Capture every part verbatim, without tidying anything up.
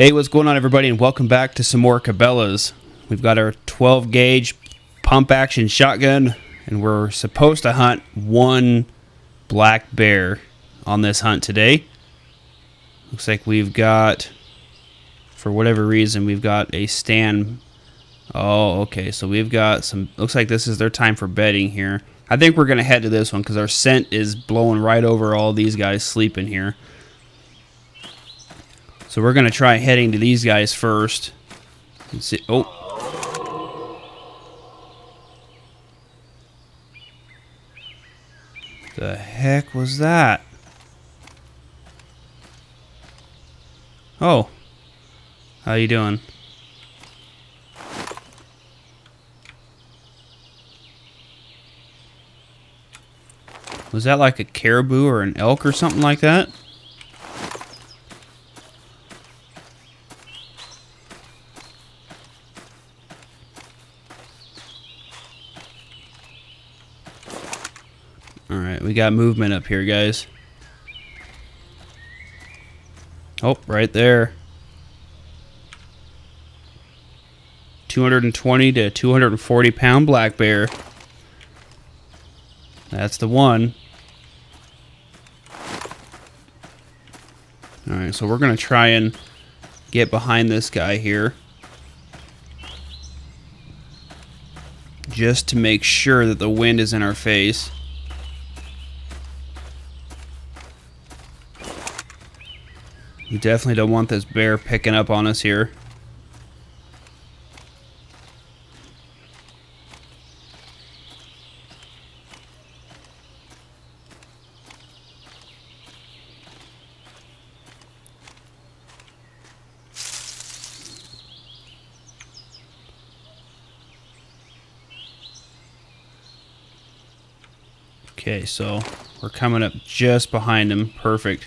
Hey, what's going on, everybody, and welcome back to some more Cabela's. We've got our twelve gauge pump action shotgun, and we're supposed to hunt one black bear on this hunt today. Looks like we've got, for whatever reason, we've got a stand. Oh, okay, so we've got some, looks like this is their time for bedding here. I think we're going to head to this one because our scent is blowing right over all these guys sleeping here. So we're going to try heading to these guys first. Let's see. Oh. What the heck was that? Oh. How you doing? Was that like a caribou or an elk or something like that? Alright, we got movement up here, guys. Oh, right there. two hundred twenty to two hundred forty pound black bear. That's the one. Alright, so we're going to try and get behind this guy here, just to make sure that the wind is in our face. We definitely don't want this bear picking up on us here. Okay, so we're coming up just behind him. Perfect.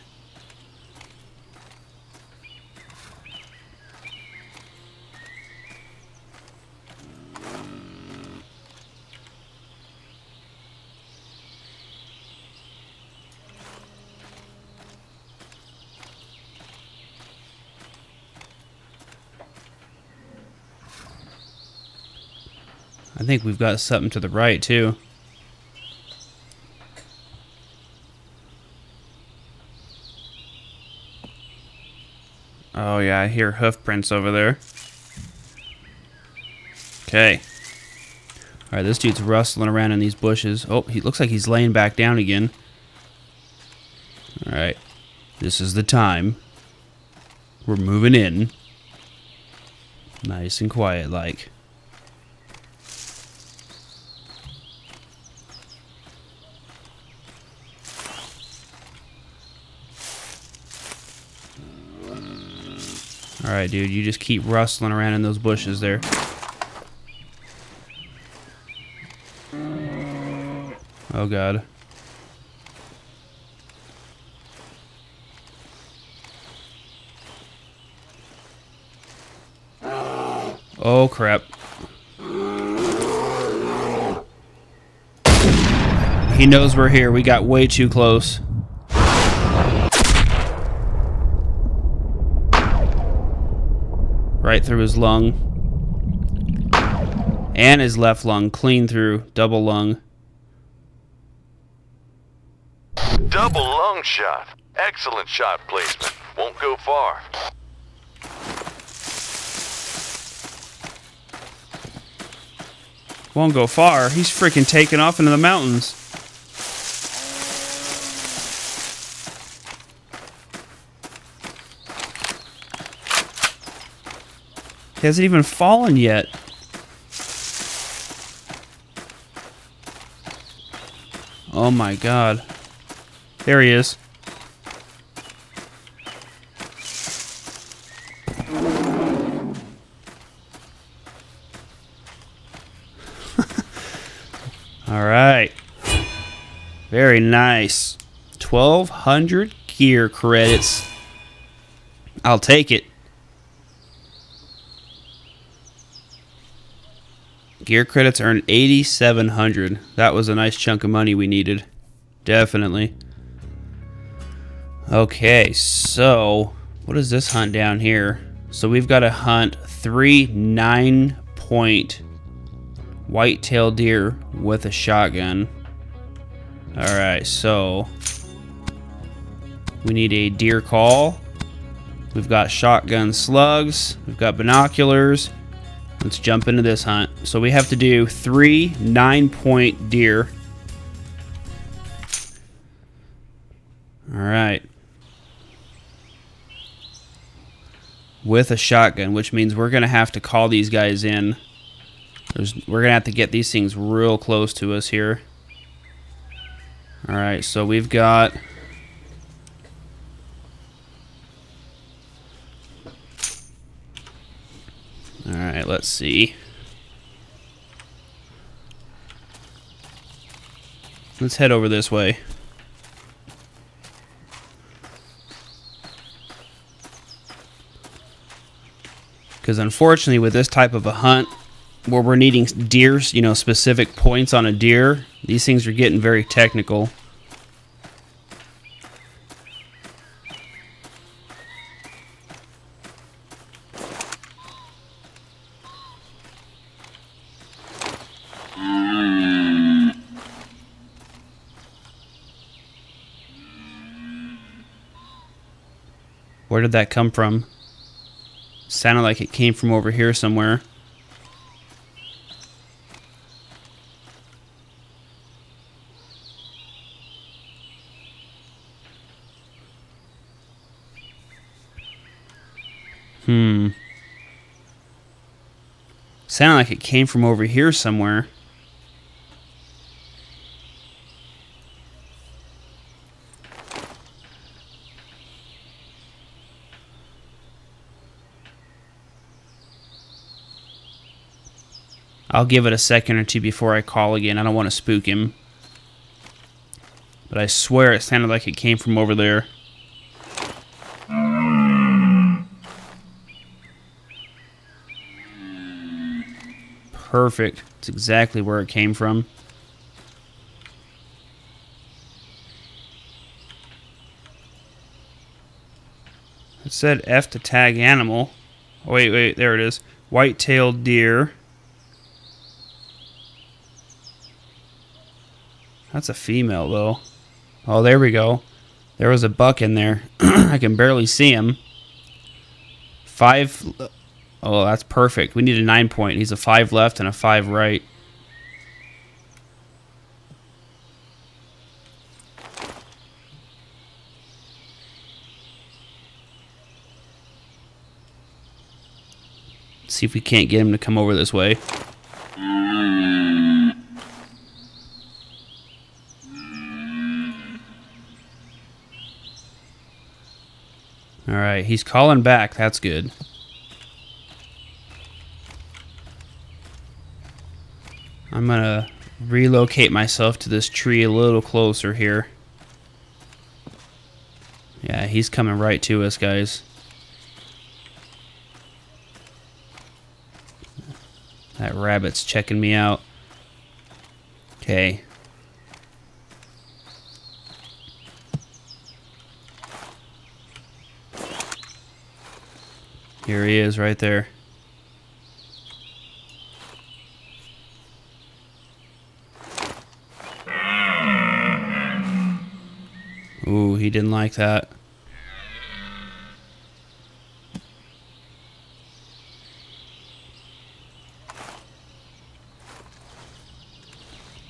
I think we've got something to the right, too. Oh yeah, I hear hoof prints over there. Okay. Alright, this dude's rustling around in these bushes. Oh, he looks like he's laying back down again. Alright. This is the time. We're moving in. Nice and quiet like. Alright, dude, you just keep rustling around in those bushes there. Oh, God. Oh, crap. He knows we're here. We got way too close. Right through his lung and his left lung, clean through, double lung. Double lung shot. Excellent shot placement. Won't go far. Won't go far. He's freaking taking off into the mountains. He hasn't even fallen yet. Oh my God. There he is. All right. Very nice. twelve hundred gear credits. I'll take it. Gear credits earned eighty-seven hundred. That was a nice chunk of money we needed. Definitely. Okay, so what is this hunt down here? So we've got to hunt three nine point white-tailed deer with a shotgun. All right, so we need a deer call. We've got shotgun slugs. We've got binoculars. Let's jump into this hunt. So we have to do three nine-point deer. All right. With a shotgun, which means we're gonna have to call these guys in. There's, we're gonna have to get these things real close to us here. All right, so we've got all right, let's see. Let's head over this way. Because unfortunately with this type of a hunt where we're needing deers, you know, specific points on a deer, these things are getting very technical. Where did that come from? Sounded like it came from over here somewhere. Hmm. Sounded like it came from over here somewhere. I'll give it a second or two before I call again. I don't want to spook him. But I swear it sounded like it came from over there. Perfect. It's exactly where it came from. It said F to tag animal. Oh, wait, wait, there it is. White-tailed deer. That's a female, though. Oh, there we go. There was a buck in there. I can barely see him. Five. Oh, that's perfect. We need a nine point. He's a five left and a five right. Let's see if we can't get him to come over this way. All right, he's calling back. That's good. I'm going to relocate myself to this tree a little closer here. Yeah, he's coming right to us, guys. That rabbit's checking me out. Okay. Here he is right there. Ooh, he didn't like that.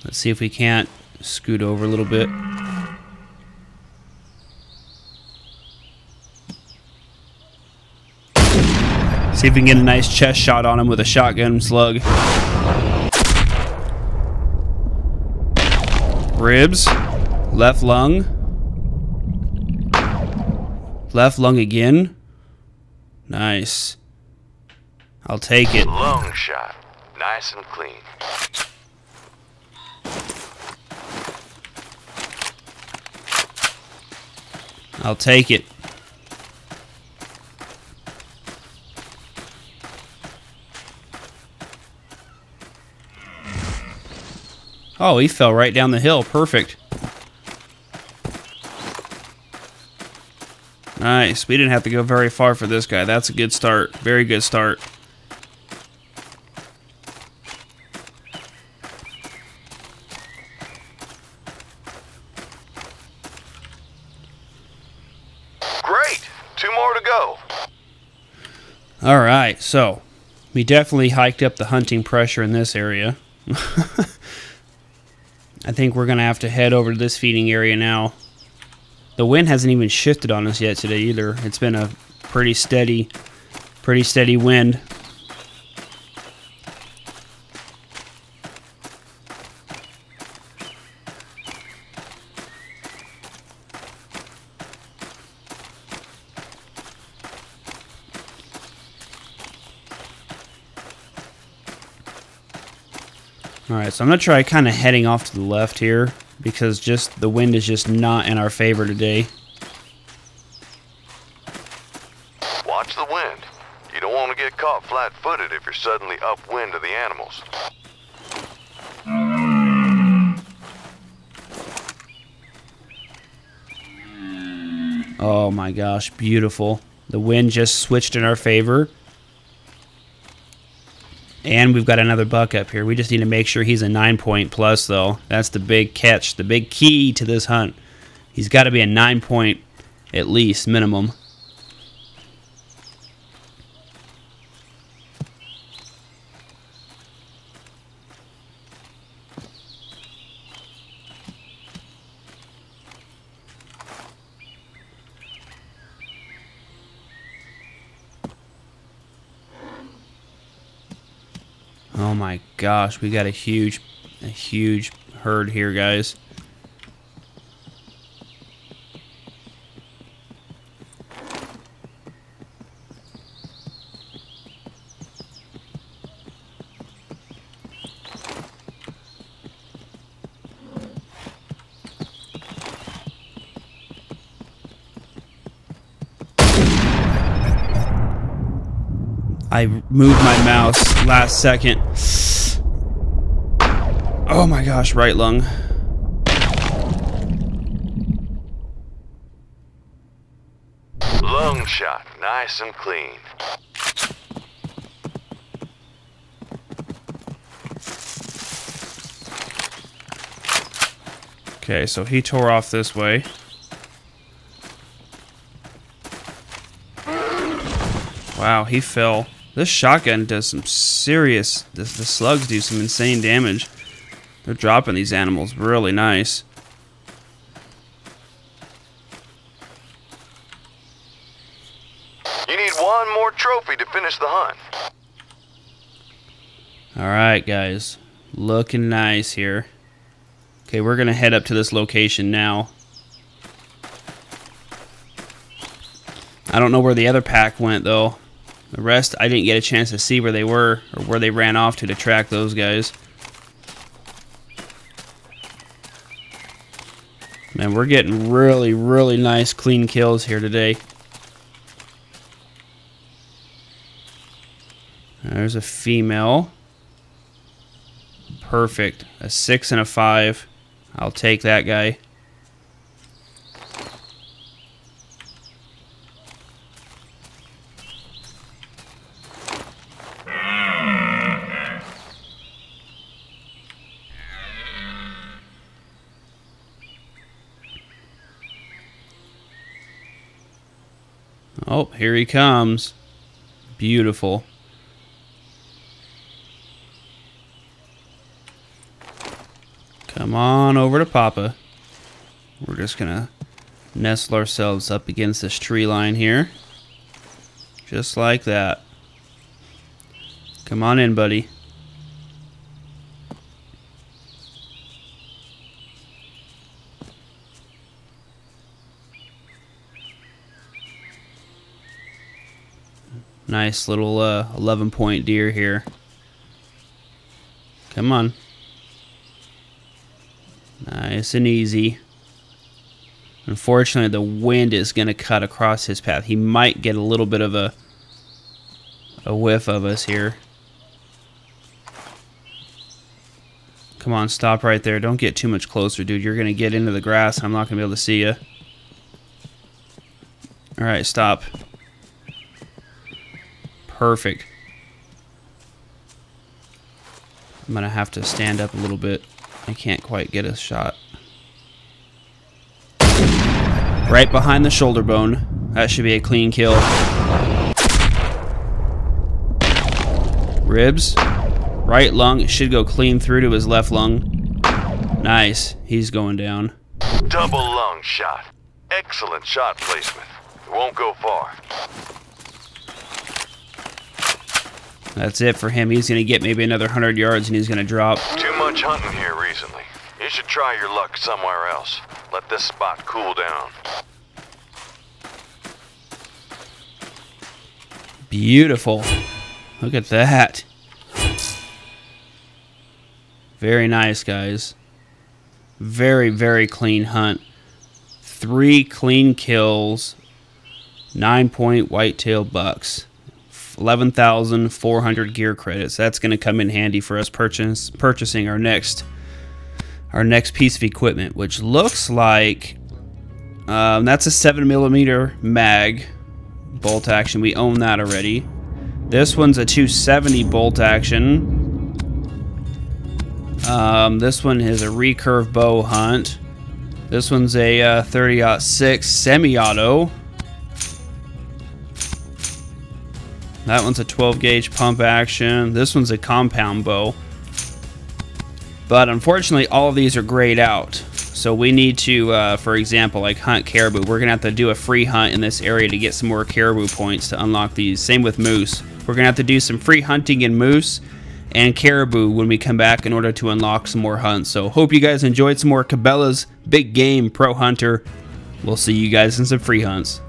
Let's see if we can't scoot over a little bit. See if we can get a nice chest shot on him with a shotgun slug. Ribs. Left lung. Left lung again. Nice. I'll take it. Lung shot. Nice and clean. I'll take it. Oh, he fell right down the hill. Perfect. Nice. We didn't have to go very far for this guy. That's a good start. Very good start. Great. Two more to go. All right. So we definitely hiked up the hunting pressure in this area. I think we're going to have to head over to this feeding area now. The wind hasn't even shifted on us yet today either. It's been a pretty steady, pretty steady wind. Alright, so I'm going to try kind of heading off to the left here, because just the wind is just not in our favor today. Watch the wind. You don't want to get caught flat-footed if you're suddenly upwind of the animals. Oh my gosh, beautiful. The wind just switched in our favor. And we've got another buck up here. We just need to make sure he's a nine-point plus, though. That's the big catch, the big key to this hunt. He's got to be a nine-point at least, minimum. Oh my gosh, we got a huge, a huge herd here, guys. I moved my mouse last second. Oh my gosh, right lung. Lung shot, nice and clean. Okay, so he tore off this way. Wow, he fell. This shotgun does some serious... This, the slugs do some insane damage. They're dropping these animals really nice. You need one more trophy to finish the hunt. Alright, guys. Looking nice here. Okay, we're going to head up to this location now. I don't know where the other pack went, though. The rest, I didn't get a chance to see where they were or where they ran off to to track those guys. Man, we're getting really, really nice clean kills here today. There's a female. Perfect. A six and a five. I'll take that guy. Oh, here he comes. Beautiful. Come on over to Papa. We're just gonna nestle ourselves up against this tree line here. Just like that. Come on in, buddy. Nice little uh, eleven point deer here. Come on. Nice and easy. Unfortunately, the wind is going to cut across his path. He might get a little bit of a, a whiff of us here. Come on, stop right there. Don't get too much closer, dude. You're going to get into the grass. I'm not going to be able to see you. All right, stop. Perfect. I'm gonna have to stand up a little bit. I can't quite get a shot. Right behind the shoulder bone. That should be a clean kill. Ribs. Right lung. It should go clean through to his left lung. Nice. He's going down. Double lung shot. Excellent shot placement. It won't go far. That's it for him. He's going to get maybe another one hundred yards and he's going to drop. Too much hunting here recently. You should try your luck somewhere else. Let this spot cool down. Beautiful. Look at that. Very nice, guys. Very, very clean hunt. Three clean kills. Nine-point whitetail bucks. eleven thousand four hundred gear credits. That's going to come in handy for us purchase, purchasing our next our next piece of equipment, which looks like um, that's a seven millimeter mag bolt action. We own that already. This one's a two seventy bolt action. Um, this one is a recurve bow hunt. This one's a uh, thirty aught six semi-auto. That one's a twelve gauge pump action. This one's a compound bow. But unfortunately, all of these are grayed out. So we need to, uh, for example, like hunt caribou. We're going to have to do a free hunt in this area to get some more caribou points to unlock these. Same with moose. We're going to have to do some free hunting in moose and caribou when we come back in order to unlock some more hunts. So hope you guys enjoyed some more Cabela's Big Game Pro Hunter. We'll see you guys in some free hunts.